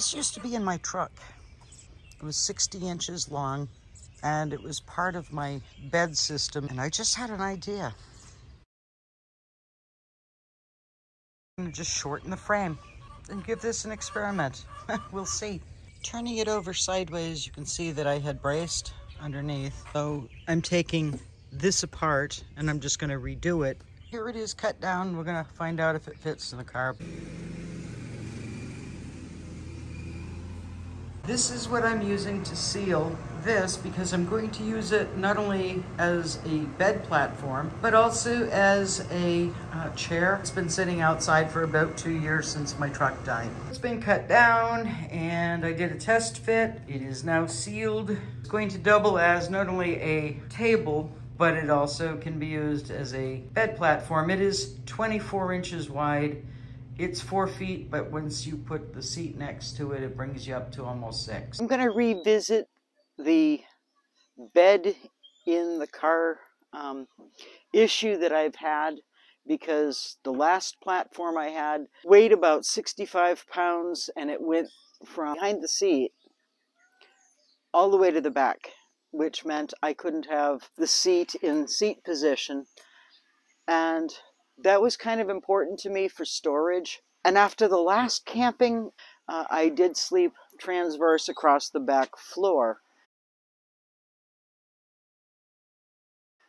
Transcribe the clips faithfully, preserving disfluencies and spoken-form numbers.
This used to be in my truck. It was sixty inches long, and it was part of my bed system, and I just had an idea. I'm gonna just shorten the frame and give this an experiment. We'll see. Turning it over sideways, you can see that I had braced underneath. So I'm taking this apart, and I'm just gonna redo it. Here it is cut down. We're gonna find out if it fits in the car. This is what I'm using to seal this, because I'm going to use it not only as a bed platform, but also as a uh, chair. It's been sitting outside for about two years since my truck died. It's been cut down and I did a test fit. It is now sealed. It's going to double as not only a table, but it also can be used as a bed platform. It is twenty-four inches wide. It's four feet, but once you put the seat next to it, it brings you up to almost six. I'm gonna revisit the bed in the car um, issue that I've had, because the last platform I had weighed about sixty-five pounds, and it went from behind the seat all the way to the back, which meant I couldn't have the seat in seat position. And that was kind of important to me for storage. And after the last camping, uh, I did sleep transverse across the back floor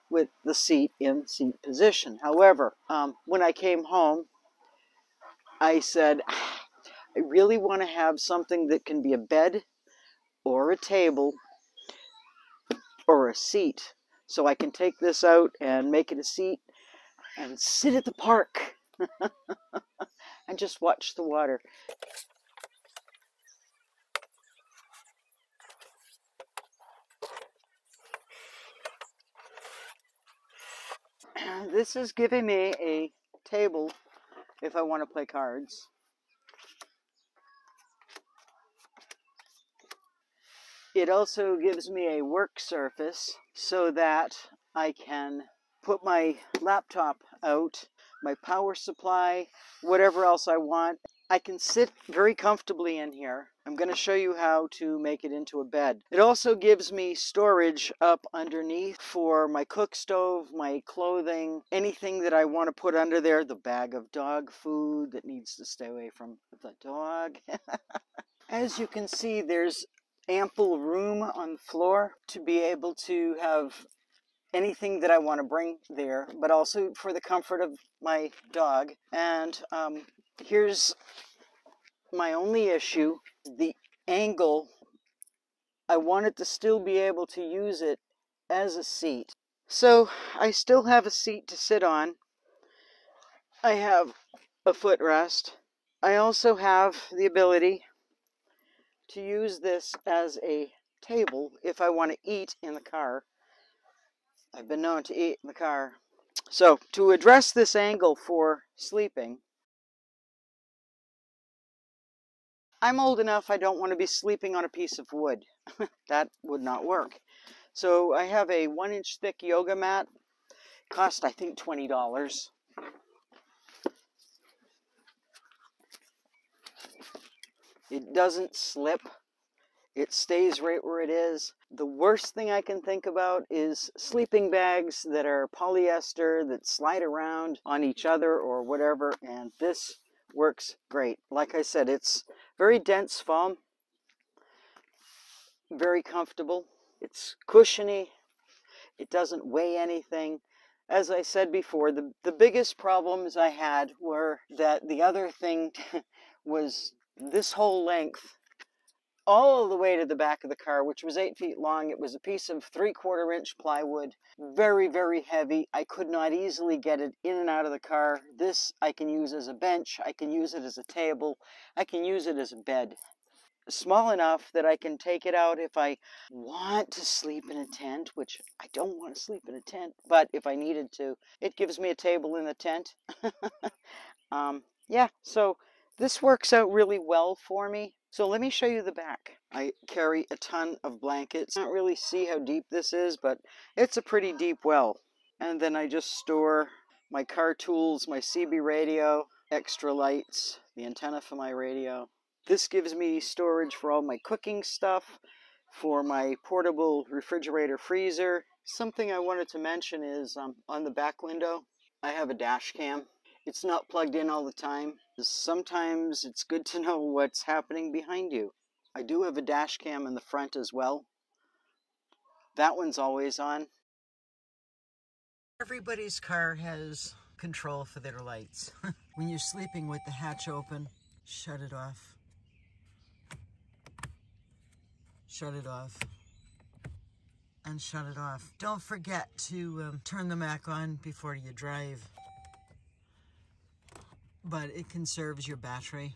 with the seat in seat position. However, um, when I came home, I said, ah, I really want to have something that can be a bed or a table or a seat. So I can take this out and make it a seat and sit at the park and just watch the water. This is giving me a table if I want to play cards. It also gives me a work surface so that I can put my laptop out, my power supply, whatever else I want. I can sit very comfortably in here. I'm going to show you how to make it into a bed. It also gives me storage up underneath for my cook stove, my clothing, anything that I want to put under there, the bag of dog food that needs to stay away from the dog. As you can see, there's ample room on the floor to be able to have anything that I want to bring there, but also for the comfort of my dog. And um, here's my only issue, the angle. I wanted to still be able to use it as a seat. So I still have a seat to sit on. I have a footrest. I also have the ability to use this as a table if I want to eat in the car. I've been known to eat in the car. So to address this angle for sleeping, I'm old enough I don't want to be sleeping on a piece of wood. That would not work. So I have a one inch thick yoga mat. It cost, I think, twenty dollars. It doesn't slip. It stays right where it is. The worst thing I can think about is sleeping bags that are polyester that slide around on each other or whatever, and this works great. Like I said, it's very dense foam, very comfortable. It's cushiony. It doesn't weigh anything. As I said before, the, the biggest problems I had were that the other thing was this whole length all the way to the back of the car, which was eight feet long. It was a piece of three-quarter inch plywood, very, very heavy. I could not easily get it in and out of the car. This I can use as a bench. I can use it as a table. I can use it as a bed. Small enough that I can take it out if I want to sleep in a tent, which I don't want to sleep in a tent, but if I needed to, it gives me a table in the tent. um, yeah, so this works out really well for me. So let me show you the back. I carry a ton of blankets. I don't really see how deep this is, but it's a pretty deep well. And then I just store my car tools, my C B radio, extra lights, the antenna for my radio, This gives me storage for all my cooking stuff, for my portable refrigerator freezer. Something I wanted to mention is um, on the back window, I have a dash cam. It's not plugged in all the time. Sometimes it's good to know what's happening behind you. I do have a dash cam in the front as well. That one's always on. Everybody's car has control for their lights. When you're sleeping with the hatch open, shut it off. Shut it off. And shut it off. Don't forget to um, turn them back on before you drive. But it conserves your battery.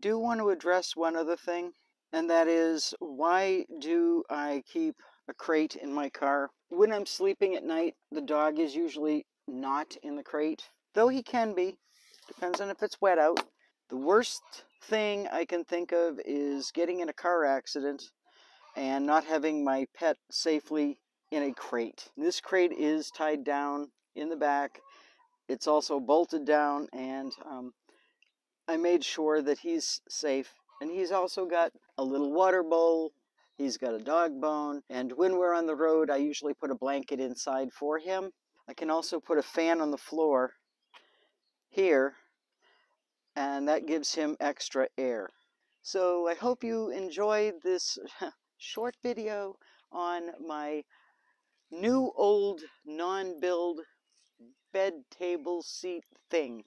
I do want to address one other thing, and that is, why do I keep a crate in my car? When I'm sleeping at night, the dog is usually not in the crate, though he can be. Depends on if it's wet out. The worst thing I can think of is getting in a car accident and not having my pet safely in a crate. This crate is tied down in the back. It's also bolted down, and um, I made sure that he's safe. And he's also got a little water bowl, he's got a dog bone, and when we're on the road, I usually put a blanket inside for him. I can also put a fan on the floor here, and that gives him extra air. So I hope you enjoyed this short video on my new old non-build bed table seat thing.